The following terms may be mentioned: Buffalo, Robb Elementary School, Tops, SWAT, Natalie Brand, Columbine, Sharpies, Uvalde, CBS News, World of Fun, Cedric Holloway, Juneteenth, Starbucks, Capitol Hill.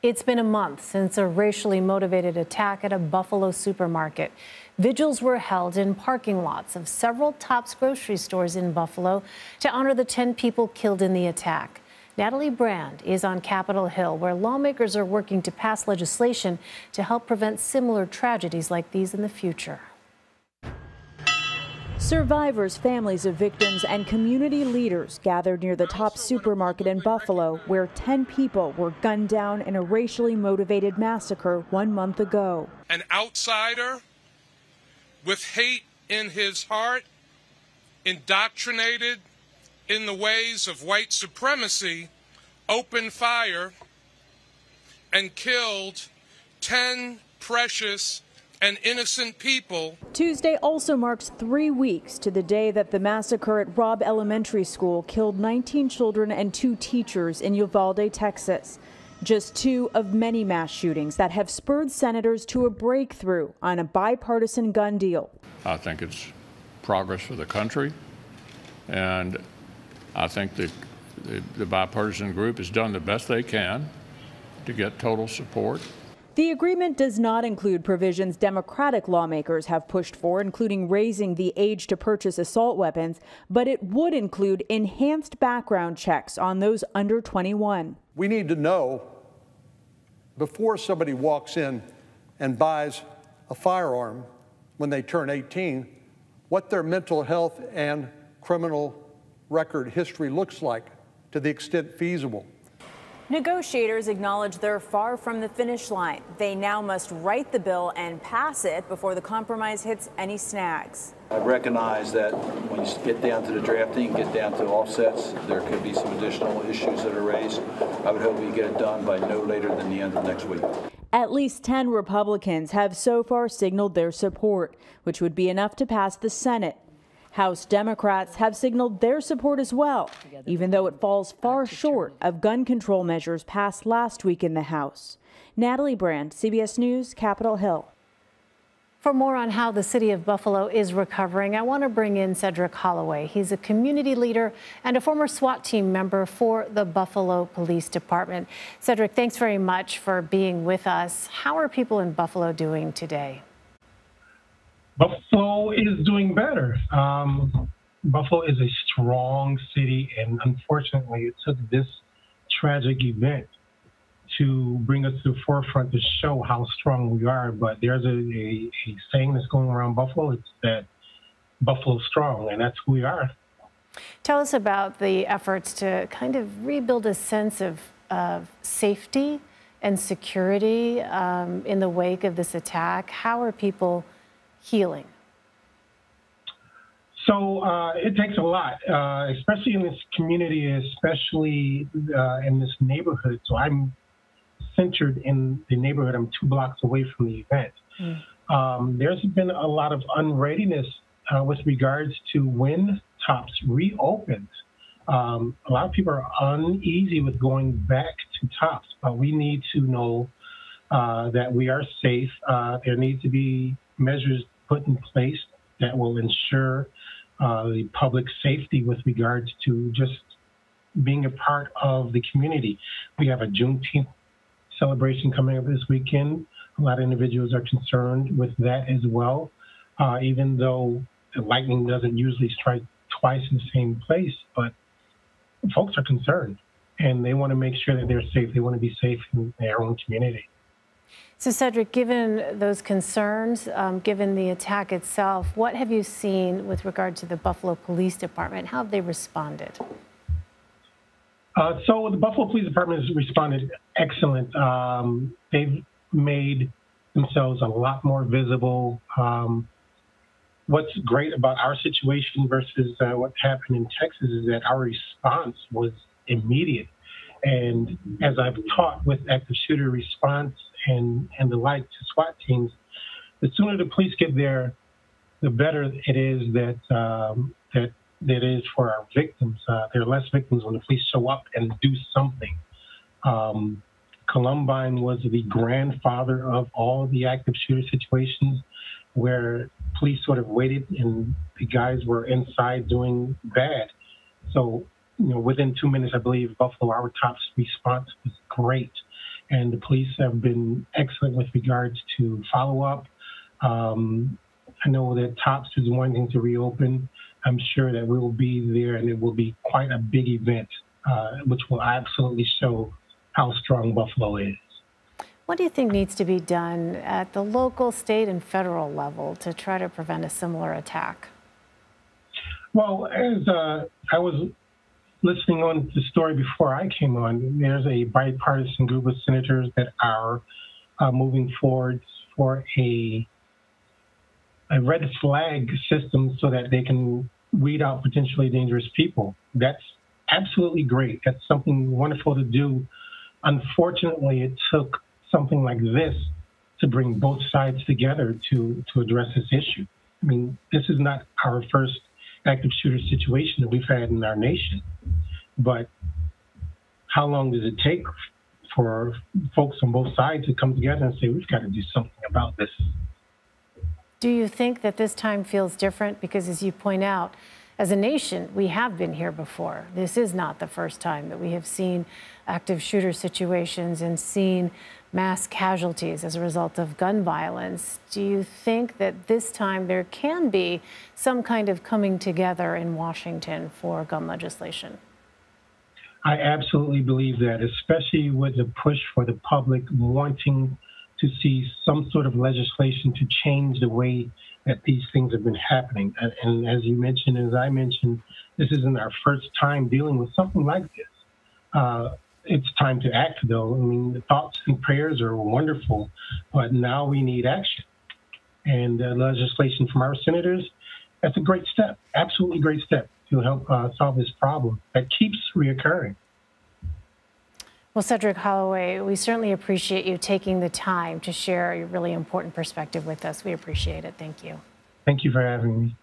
It's been a month since a racially motivated attack at a Buffalo supermarket. Vigils were held in parking lots of several Tops grocery stores in Buffalo to honor the 10 people killed in the attack. Natalie Brand is on Capitol Hill, where lawmakers are working to pass legislation to help prevent similar tragedies like these in the future. Survivors, families of victims, and community leaders gathered near the Tops supermarket in Buffalo, where 10 people were gunned down in a racially motivated massacre 1 month ago. An outsider with hate in his heart, indoctrinated in the ways of white supremacy, opened fire and killed 10 precious and innocent people. Tuesday also marks 3 weeks to the day that the massacre at Robb Elementary School killed 19 children and 2 teachers in Uvalde, Texas. Just 2 of many mass shootings that have spurred senators to a breakthrough on a bipartisan gun deal. I think it's progress for the country, and I think the bipartisan group has done the best they can to get total support. The agreement does not include provisions Democratic lawmakers have pushed for, including raising the age to purchase assault weapons, but it would include enhanced background checks on those under 21. We need to know before somebody walks in and buys a firearm when they turn 18, what their mental health and criminal record history looks like to the extent feasible. Negotiators acknowledge they're far from the finish line. They now must write the bill and pass it before the compromise hits any snags. I recognize that when you get down to the drafting, get down to offsets, there could be some additional issues that are raised. I would hope we get it done by no later than the end of next week. At least 10 Republicans have so far signaled their support, which would be enough to pass the Senate. House Democrats have signaled their support as well, even though it falls far short of gun control measures passed last week in the House. Natalie Brand, CBS News, Capitol Hill. For more on how the city of Buffalo is recovering, I want to bring in Cedric Holloway. He's a community leader and a former SWAT team member for the Buffalo Police Department. Cedric, thanks very much for being with us. How are people in Buffalo doing today? Buffalo is doing better. Buffalo is a strong city, and unfortunately it took this tragic event to bring us to the forefront to show how strong we are. But there's a saying that's going around Buffalo, it's that Buffalo's strong, and that's who we are. Tell us about the efforts to kind of rebuild a sense of safety and security in the wake of this attack. How are people healing? So it takes a lot, especially in this community, especially in this neighborhood. So I'm centered in the neighborhood. I'm 2 blocks away from the event. There's been a lot of unreadiness with regards to when Tops reopens. A lot of people are uneasy with going back to Tops, but we need to know that we are safe. There need to be measures put in place that will ensure the public safety with regards to just being a part of the community. We have a Juneteenth celebration coming up this weekend. A lot of individuals are concerned with that as well. Even though the lightning doesn't usually strike twice in the same place, but folks are concerned and they want to make sure that they're safe. They want to be safe in their own community. So, Cedric, given those concerns, given the attack itself, what have you seen with regard to the Buffalo Police Department? How have they responded? So the Buffalo Police Department has responded excellent. They've made themselves a lot more visible. What's great about our situation versus what happened in Texas is that our response was immediate. And as I've taught with active shooter response and the like to SWAT teams, the sooner the police get there, the better it is that is for our victims. There are less victims when the police show up and do something. Columbine was the grandfather of all the active shooter situations where police sort of waited and the guys were inside doing bad. So, you know, within 2 minutes, I believe, Buffalo, our Tops response was great. and the police have been excellent with regards to follow-up. I know that Tops is wanting to reopen. I'm sure that we will be there, and it will be quite a big event, which will absolutely show how strong Buffalo is. What do you think needs to be done at the local, state, and federal level to try to prevent a similar attack? Well, as I was listening on to the story before I came on, there's a bipartisan group of senators that are moving forward for a red flag system so that they can weed out potentially dangerous people. That's absolutely great. That's something wonderful to do. Unfortunately, it took something like this to bring both sides together to address this issue. I mean, this is not our first active shooter situation that we've had in our nation, but how long does it take for folks on both sides to come together and say, we've got to do something about this? Do you think that this time feels different? Because as you point out, as a nation, we have been here before. This is not the first time that we have seen active shooter situations and seen mass casualties as a result of gun violence. Do you think that this time there can be some kind of coming together in Washington for gun legislation? I absolutely believe that, especially with the push for the public wanting to see some sort of legislation to change the way that these things have been happening. And as you mentioned, as I mentioned, this isn't our first time dealing with something like this. It's time to act, though. I mean, the thoughts and prayers are wonderful, but now we need action. And legislation from our senators, that's a great step, absolutely great step to help solve this problem that keeps reoccurring. Well, Cedric Holloway, we certainly appreciate you taking the time to share your really important perspective with us. We appreciate it. Thank you. Thank you for having me.